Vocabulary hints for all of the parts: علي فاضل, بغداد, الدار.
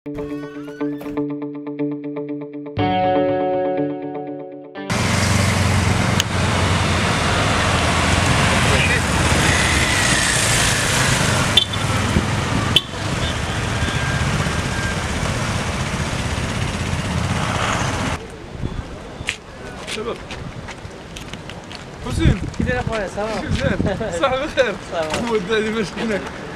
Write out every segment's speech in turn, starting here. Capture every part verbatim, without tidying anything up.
شباب حسين كيداير اخويا؟ صافا مزيان؟ صح بخير؟ صافا ودادي ما شفناك.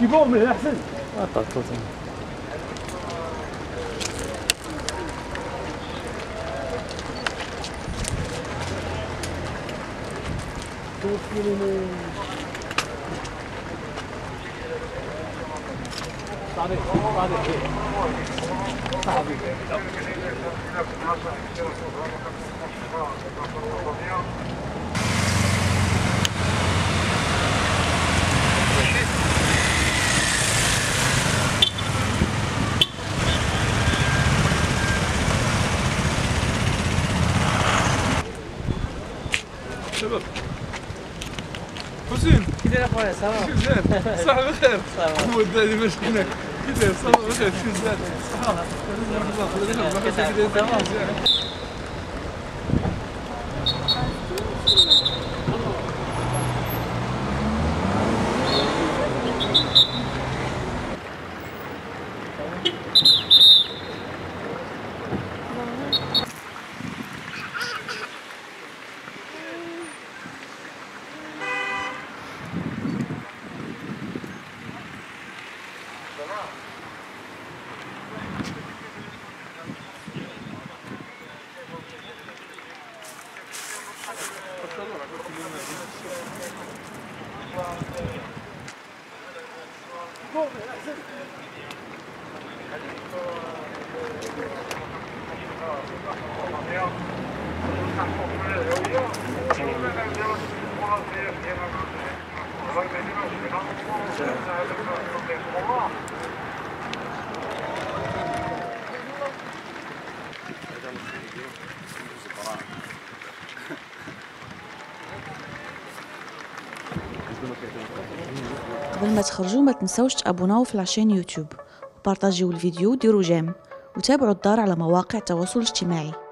كيبان من هنا احسن. شباب حسين كيداير اخويا؟ صافا مزيان؟ صح بخير؟ صافا ودادي ما شفناك. كيداير؟ صافا بخير مزيان؟ صحة كيداير؟ صافا مزيان. قبل ما تخرجوا ما تنسوش تابوناو في لاشين يوتيوب وبارطاجيو الفيديو وديروا جيم وتابعوا الدار على مواقع التواصل الاجتماعي.